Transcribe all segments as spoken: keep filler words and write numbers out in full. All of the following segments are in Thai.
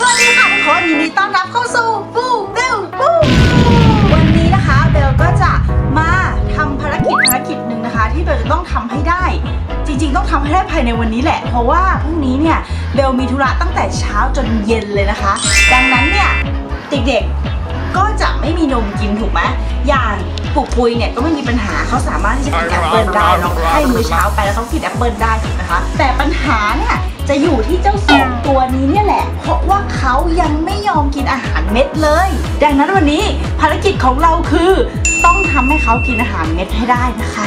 สวัสดีค่ะทุกคนยินดีต้อนรับเข้าสู่บูมเบลบูมวันนี้นะคะเบลก็จะมาทำภารกิจภารกิจหนึ่งนะคะที่เบลจะต้องทำให้ได้จริงๆต้องทำให้ได้ภายในวันนี้แหละเพราะว่าพรุ่งนี้เนี่ยเบลมีธุระตั้งแต่เช้าจนเย็นเลยนะคะดังนั้นเนี่ยเด็กๆก็จะไม่มีนมกินถูกไหมอย่างปุกปุยเนี่ยก็ไม่มีปัญหาเขาสามารถที่จะกินแอปเปิลได้เนาะให้มื้อเช้าไปแล้วเขากินแอปเปิลได้ถูกนะคะแต่ปัญหาเนี่ยจะอยู่ที่เจ้าสองตัวนี้เนี่ยแหละเพราะว่าเขายังไม่ยอมกินอาหารเม็ดเลยดังนั้นวันนี้ภารกิจของเราคือต้องทำให้เขากินอาหารเม็ดให้ได้นะคะ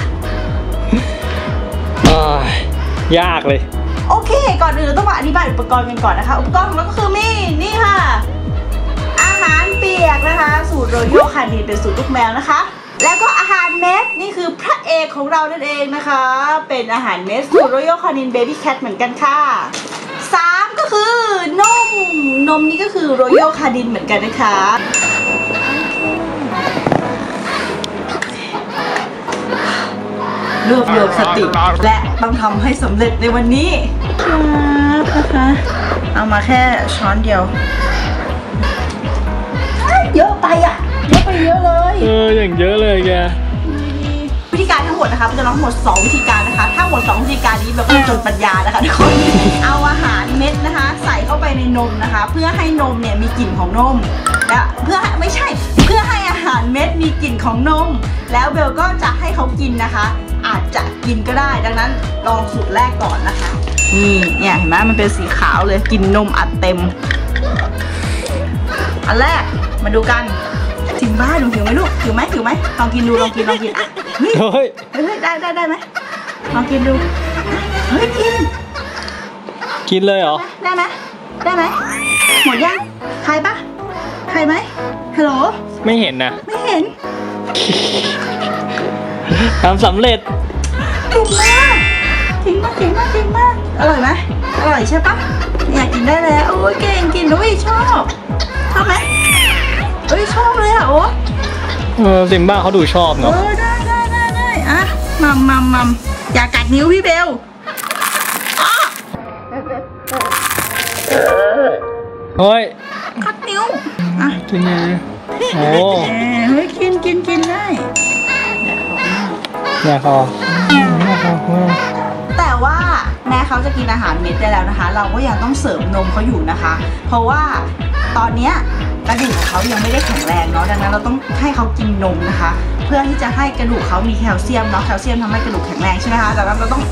ยากเลยโอเคก่อนอื่นเราต้องมาอธิบายอุปกรณ์กันก่อนนะคะอุปกรณ์ของเราก็คือมีนี่ค่ะอาหารเปียกนะคะสูตรโรโยคาดีเป็นสูตรลูกแมวนะคะแล้วก็อาหารเม็ดนี่คือพระเอกของเรานั่นเองนะคะเป็นอาหารเม็ดสูตร Royal Canin Baby Cat เหมือนกันค่ะสามก็คือนมนมนี่ก็คือ Royal Canin เหมือนกันนะคะรวบรวมสติและต้องทำให้สำเร็จในวันนี้ครับนะคะเอามาแค่ช้อนเดียวเยอะไปอ่ะเยอะไปเยอะเลยเอออย่างเยอะเลยแกวิธีการทั้งหมดนะคะจะร้องหมดสองวิธีการนะคะถ้าหมดสองวิธีการนี้แบบจนปัญญานะคะทุกคนเอาอาหารเม็ดนะคะใส่เข้าไปในนมนะคะเพื่อให้นมเนี่ยมีกลิ่นของนมและเพื่อไม่ใช่เพื่อให้อาหารเม็ดมีกลิ่นของนมแล้วเบลก็จะให้เขากินนะคะอาจจะกินก็ได้ดังนั้นลองสูตรแรกก่อนนะคะนี่เนี่ยเห็นไหมมันเป็นสีขาวเลยกินนมอัดเต็มอันแรกมาดูกันถึงบ้านหนูถือไหมลูกถือไหมถือไหมลองกินดูลองกินลองกินอ่ะเฮ้ยเฮ้ยได้ได้ได้ไหมลองกินดูเฮ้ยกินกินเลยเหรอได้ไหมได้ไหมหมดยังใครปะใครไหมฮัลโหลไม่เห็นนะไม่เห็นทำสำเร็จถึงมากถึงมากถึงมากถึงมากอร่อยไหมอร่อยใช่ปะอยากกินได้แล้วโอ้ยเก่งกินด้วยชอบชอบไหมเอ้ยชอบเลยอ่ะโอ้เออซิมบ้าเขาดูชอบเนาะเออได้ได้ได้ได้อ่ะมัมมัมมัมอย่ากัดนิ้วพี่เบลเฮ้ยกัดนิ้วอ่ะกินเลยโอ้เฮ้ยกินกินกินได้แม่เขาแม่เขาแต่ว่าแม่เขาจะกินอาหารเม็ดได้แล้วนะคะเราก็ยังต้องเสริมนมเขาอยู่นะคะเพราะว่าตอนเนี้ยกระดูกของเขายังไม่ได้แข็งแรงเนาะดังนั้นเราต้องให้เขากินนมนะคะเพื่อที่จะให้กระดูกเขามีแคลเซียมเนาะแคลเซียมทำให้กระดูกแข็งแรงใช่ไหมคะดังนั้นเราต้อง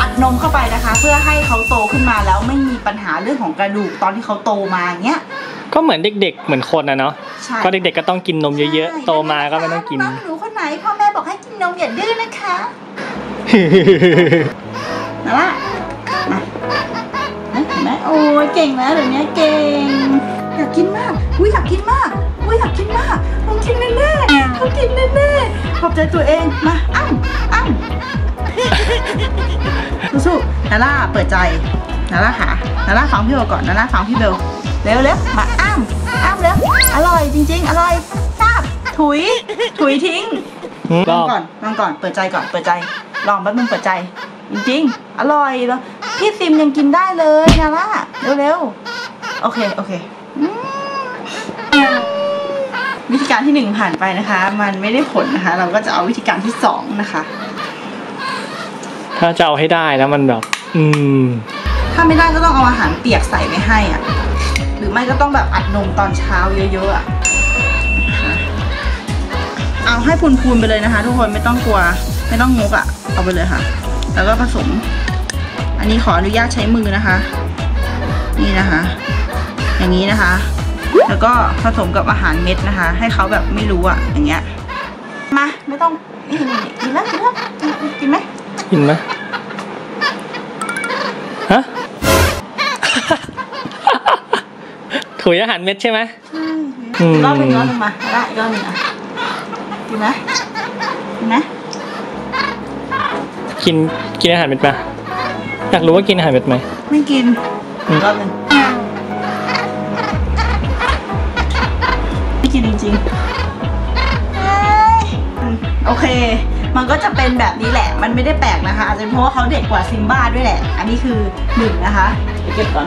อัดนมเข้าไปนะคะเพื่อให้เขาโตขึ้นมาแล้วไม่มีปัญหาเรื่องของกระดูกตอนที่เขาโตมาเงี้ยก็เหมือนเด็กๆเหมือนคนนะเนาะก็เด็กๆก็ต้องกินนมเยอะๆโตมาก็ไม่ต้องกินน้องหนูคนไหนพ่อแม่บอกให้กินนมอย่าดื้อนะคะมาละมาโอ้ยเก่งนะเดี๋ยวนี้เก่งอยากกินมากอุ้ยอยากกินมากอุ้ยอยากกินมากต้องกินแน่ๆต้องกินแน่ๆขอบใจตัวเองมาอ้ำอ้ำสู้ๆนาล่าเปิดใจนาล่าค่ะนาล่าฟังพี่เบลก่อนนาล่าฟังพี่เบลเร็วเร็วมาอ้ำอ้ำเร็วอร่อยจริงๆอร่อยทราบถุยถุยทิ้งลองก่อนลองก่อนเปิดใจก่อนเปิดใจลองแป๊บนึงเปิดใจจริงๆอร่อยแล้วพี่ซิมยังกินได้เลยนาล่าเร็วๆโอเคโอเควิธีการที่หนึ่งผ่านไปนะคะมันไม่ได้ผลนะคะเราก็จะเอาวิธีการที่สองนะคะถ้าจะเอาให้ได้แล้วมันแบบอืมถ้าไม่ได้ก็ต้องเอาอาหารเปียกใส่ไปให้อ่ะหรือไม่ก็ต้องแบบอัดนมตอนเช้าเยอะๆอ่ะเอาให้พูนๆไปเลยนะคะทุกคนไม่ต้องกลัวไม่ต้องงกอ่ะเอาไปเลยค่ะแล้วก็ผสมอันนี้ขออนุญาตใช้มือนะคะนี่นะคะอย่างนี้นะคะแล้วก็ผสมกับอาหารเม็ดนะคะให้เขาแบบไม่รู้อ่ะอย่างเงี้ยมาไม่ต้องกินกินแล้วกินแล้วกินไหมกินไหมฮะถุยอาหารเม็ดใช่ไหมรอบหนึ่งรอบหนึ่งมาละรอบหนึ่งอ่ะกินไหมกินไหมกินกินอาหารเม็ดปะอยากรู้ว่ากินอาหารเม็ดไหมไม่กินรอบหนึ่งจริงๆโอเคมันก็จะเป็นแบบนี้แหละมันไม่ได้แปลกนะคะอาจจะเพราะว่าเขาเด็กกว่าซิมบ้าด้วยแหละอันนี้คือหนึ่งนะคะเก็บก่อน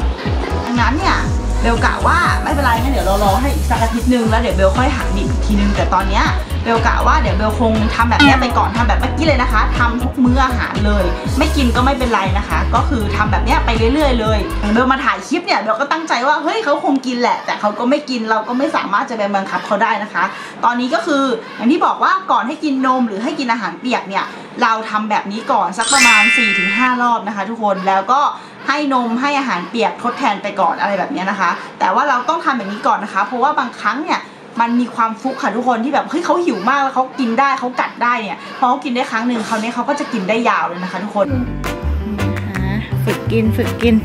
ดังนั้นเนี่ย เบลกะว่าไม่เป็นไรงั้นเดี๋ยวเรารอให้อีกสักอาทิตย์นึงแล้วเดี๋ยวเบลค่อยหักดิบอีกทีนึงแต่ตอนเนี้ยเบลกะว่าเดี๋ยวเบลคงทำแบบนี้ไปก่อนทำแบบเมื่อกี้เลยนะคะทำทุกมื้ออาหารเลยไม่กินก็ไม่เป็นไรนะคะก็คือทำแบบนี้ไปเรื่อยๆเลยเบลมาถ่ายคลิปเนี่ยเบลก็ตั้งใจว่าเฮ้ยเขาคงกินแหละแต่เขาก็ไม่กินเราก็ไม่สามารถจะไปบังคับเขาได้นะคะตอนนี้ก็คืออย่างที่บอกว่าก่อนให้กินนมหรือให้กินอาหารเปียกเนี่ยเราทำแบบนี้ก่อนสักประมาณ สี่ถึงห้ารอบนะคะทุกคนแล้วก็ให้นมให้อาหารเปียกทดแทนไปก่อนอะไรแบบนี้นะคะแต่ว่าเราต้องทำแบบนี้ก่อนนะคะเพราะว่าบางครั้งเนี่ยมันมีความฟุกค่ะทุกคนที่แบบเฮ้ยเขาหิวมากแล้วเขากินได้เขากัดได้เนี่ยพอเขากินได้ครั้งหนึ่งคราวนี้เขาก็จะกินได้ยาวเลยนะคะทุกคนฝึกกินฝึกกิน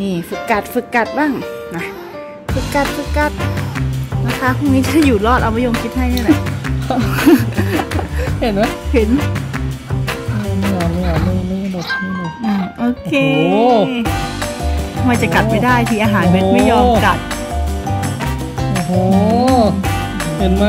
นี่ฝึกกัดฝึกกัดบ้างนะฝึกกัดฝึกกัดนะคะพรุ่งนี้จะอยู่รอดเอามะยมคิดให้นี่แหละเห็นไหมเห็นโอเคทำไมจะกัดไม่ได้ทีอาหารเม็ดไม่ยอมกัดโอ้โหเห็นไหม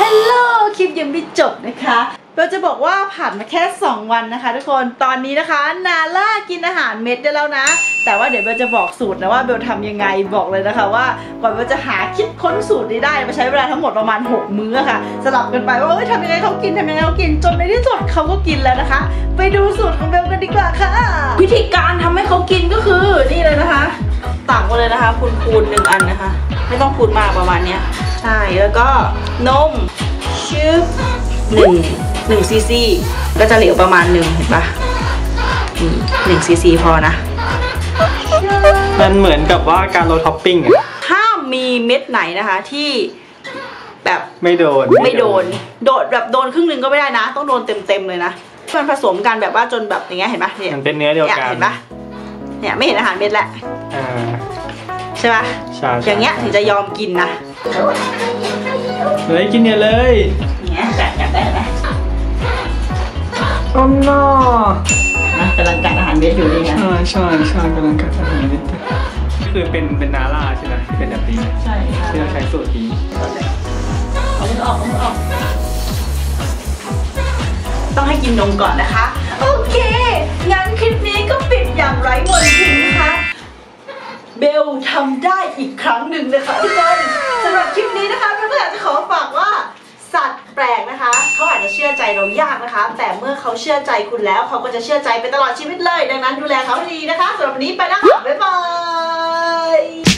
ฮัลโหลคลิปยังไม่จบนะคะเราจะบอกว่าผ่านมาแค่สองวันนะคะทุกคนตอนนี้นะคะนาล่ากินอาหารเม็ดได้แล้วนะแต่ว่าเดี๋ยวเบลจะบอกสูตรนะว่าเบลทำยังไงบอกเลยนะคะว่ากว่าเบลจะหาคิดค้นสูตรนี้ได้มาใช้เวลาทั้งหมดประมาณหกมื้อค่ะสลับกันไปว่าเอ้ยทำยังไงเขากินทำยังไงเขากินจนในที่สุดเขาก็กินแล้วนะคะไปดูสูตรของเบลกันดีกว่าค่ะวิธีการทำให้เขากินก็คือนี่เลยนะคะตักมาเลยนะคะคูณคูณหนึ่งอันนะคะไม่ต้องคูณมากประมาณนี้ใช่แล้วก็นมชืบหนึ่งหนึ่งซีซีก็จะเหลวประมาณหนึ่งเห็นปะหนึ่งซีซีพอนะมันเหมือนกับว่าการโรยท็อปปิ้งอะถ้ามีเม็ดไหนนะคะที่แบบไม่โดนไม่โดนโดนแบบโดนครึ่งนึงก็ไม่ได้นะต้องโดนเต็มๆเลยนะมันผสมกันแบบว่าจนแบบอย่างเงี้ยเห็นปะเนี่ยมันเป็นเนื้อเดียวกันเห็นปะเนี่ยไม่เห็นอาหารเม็ดละใช่ปะอย่างเงี้ยถึงจะยอมกินนะเลยกินเนี่ยเลยเนี่ยจัดกันได้ไหมอมนอกำลังกัดอาหารเม็ดอยู่นี่นะใช่ใช่ใช่กำลังกัดอาหารเม็ดคือเป็นเป็นนาล่าใช่ไหมเป็นแบบนี้ใช่ที่เราใช้สูตรนี้เอาออกเอาออกต้องให้กินนมก่อนนะคะโอเคงั้นคลิปนี้ก็ปิดอย่างไร้มนทินนะคะเบลทำได้อีกครั้งหนึ่งนะคะทุกคนสำหรับคลิปนี้นะคะเพื่อนๆจะขอฝากว่าสัตว์แปลกนะคะเขาอาจจะเชื่อใจเรายากนะคะแต่เมื่อเขาเชื่อใจคุณแล้วเขาก็จะเชื่อใจไปตลอดชีวิตเลยดังนั้นดูแลเขาดีนะคะสำหรับวันนี้ไปแล้วค่ะบ๊ายบาย